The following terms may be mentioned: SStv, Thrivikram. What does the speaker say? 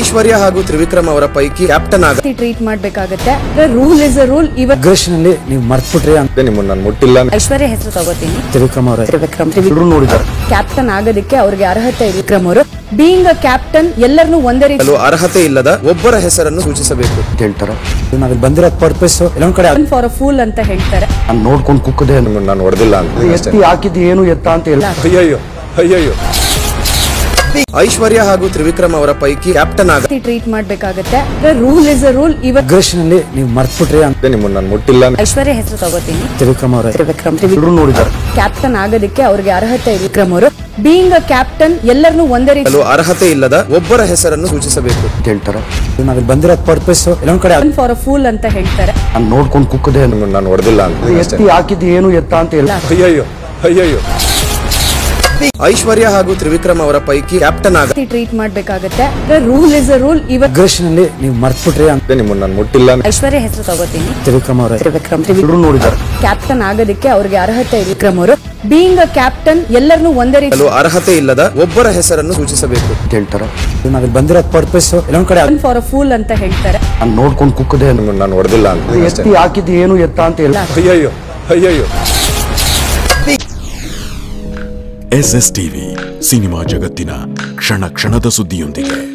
ಐಶ್ವರ್ಯ ಹಾಗೂ ತ್ರಿವಿಕ್ರಮ್ ಅವರ ಪೈಕಿ ಕ್ಯಾಪ್ಟನ್ ಆಗಿ ಟ್ರೀಟ್ ಮಾಡಬೇಕಾಗುತ್ತೆ. Rule is a rule. ಇವ ಗ್ರಷನಲ್ಲಿ ನೀವು ಮರ್ತ್ಬಿಟ್ರೆ ಅಂತ ನಿಮ್ಮನ್ನ ನಾನು ಮುಟ್ಟಿಲ್ಲ. ಐಶ್ವರ್ಯ ಹೆಸರು ತಗೋತೀನಿ. ತ್ರಿವಿಕ್ರಮ್ ನೋಡಿದ್ದಾರೆ. ಕ್ಯಾಪ್ಟನ್ ಆಗೋದಕ್ಕೆ ಅವರಿಗೆ ಅರ್ಹತೆ ಇದೆ. ವಿಕ್ರಮ್ ಅವರು ಬೀಯಿಂಗ್ ಅ ಕ್ಯಾಪ್ಟನ್ ಎಲ್ಲರನ್ನೂ ಒಂದೇ ರೀತಿ ಅರ್ಹತೆ ಇಲ್ಲದ ಒಬ್ಬರ ಹೆಸರನ್ನು ಸೂಚಿಸಬೇಕು ಅಂತ ಹೇಳ್ತಾರೆ. ನಾವು ಬಂದಿರೋ ಪರ್ಪಸ್ ಎಲ್ಲೊಂದು ಕಡೆ ಫಾರ್ ಅ ಫೂಲ್ ಅಂತ ಹೇಳ್ತಾರೆ. ನಾನು ನೋಡ್ಕೊಂಡು ಕುಕ್ಕದೆ ನಿಮ್ಮನ್ನ ನಾನು ಹೊಡೆದಿಲ್ಲ ಅಂತ. ಎತ್ತಿ ಹಾಕಿದ್ದು ಏನು ಎತ್ತ ಅಂತ ಹೇಳಿ ಅಯ್ಯಯ್ಯೋ ಅಯ್ಯಯ್ಯೋ. ಐಶ್ವರ್ಯ ಹಾಗೂ ತ್ರಿವಿಕ್ರಮ್ ಅವರ ಪೈಕಿ ಕ್ಯಾಪ್ಟನ್ ಆಗಿ ಟ್ರೀಟ್ ಮಾಡಬೇಕಾಗುತ್ತೆ. Rule is a rule. ಇವ ಗ್ರಷನಲ್ಲಿ ನೀವು ಮರ್ತ್ಬಿಟ್ರೆ ಅಂತ ನಿಮ್ಮನ್ನ ನಾನು ಮುಟ್ಟಿಲ್ಲ. ಐಶ್ವರ್ಯ ಹೆಸರು ತಗೋತೀನಿ. ತ್ರಿವಿಕ್ರಮ್ ನೋಡಿದ್ದಾರೆ. ಕ್ಯಾಪ್ಟನ್ ಆಗೋದಕ್ಕೆ ಅವರಿಗೆ ಅರ್ಹತೆ ಇದೆ. ವಿಕ್ರಮ್ ಅವರು ಬೀಯಿಂಗ್ ಅ ಕ್ಯಾಪ್ಟನ್ ಎಲ್ಲರನ್ನೂ ಒಂದೇ ರೀತಿ ಅರ್ಹತೆ ಇಲ್ಲದ ಒಬ್ಬರ ಹೆಸರನ್ನು ಸೂಚಿಸಬೇಕು ಅಂತ ಹೇಳ್ತಾರೆ. ನಾವು ಬಂದಿರೋ ಪರ್ಪಸ್ ಎಲ್ಲೊಂದು ಕಡೆ ಫಾರ್ ಅ ಫೂಲ್ ಅಂತ ಹೇಳ್ತಾರೆ. ನಾನು ನೋಡ್ಕೊಂಡು ಕುಕ್ಕದೆ ನಿಮ್ಮನ್ನ ನಾನು ಹೊಡೆದಿಲ್ಲ ಅಂತ. ಎತ್ತಿ ಹಾಕಿದ್ದು ಏನು ಎತ್ತ ಅಂತ ಹೇಳಿ ಅಯ್ಯಯ್ಯೋ ಅಯ್ಯಯ್ಯೋ. ಐಶ್ವರ್ಯ ಹಾಗೂ ತ್ರಿವಿಕ್ರಮ್ ಅವರ ಪೈಕಿ ಕ್ಯಾಪ್ಟನ್ ಆಗಿ ಟ್ರೀಟ್ ಮಾಡಬೇಕಾಗುತ್ತೆ. Rule is a rule. ಇವ ಗ್ರಷನಲ್ಲಿ ನೀವು ಮರ್ತ್ಬಿಟ್ರೆ ಅಂತ ನಿಮ್ಮನ್ನ ನಾನು ಮುಟ್ಟಿಲ್ಲ. ಐಶ್ವರ್ಯ ಹೆಸರು ತಗೋತೀನಿ. ತ್ರಿವಿಕ್ರಮ್ ನೋಡಿದ್ದಾರೆ. ಕ್ಯಾಪ್ಟನ್ ಆಗೋದಕ್ಕೆ ಅವರಿಗೆ ಅರ್ಹತೆ ಇದೆ. ವಿಕ್ರಮ್ ಅವರು ಬೀಯಿಂಗ್ ಅ ಕ್ಯಾಪ್ಟನ್ ಎಲ್ಲರನ್ನೂ ಒಂದೇ ರೀತಿ ಅರ್ಹತೆ ಇಲ್ಲದ ಒಬ್ಬರ ಹೆಸರನ್ನು ಸೂಚಿಸಬೇಕು ಅಂತ ಹೇಳ್ತಾರೆ. ನಾವು ಬಂದಿರೋ ಪರ್ಪಸ್ ಎಲ್ಲೊಂದು ಕಡೆ ಫಾರ್ ಅ ಫೂಲ್ ಅಂತ ಹೇಳ್ತಾರೆ. ನಾನು ನೋಡ್ಕೊಂಡು ಕುಕ್ಕದೆ ನಿಮ್ಮನ್ನ ನಾನು ಹೊಡೆದಿಲ್ಲ ಅಂತ. ಎತ್ತಿ ಹಾಕಿದ್ದು ಏನು ಎತ್ತ ಅಂತ ಹೇಳಿ ಅಯ್ಯಯ್ಯೋ ಅಯ್ಯಯ್ಯೋ. SSTV ಸಿನಿಮಾ ಜಗತ್ತಿನ ಕ್ಷಣ ಕ್ಷಣದ ಸುದ್ದಿಯೊಂದಿಗೆ.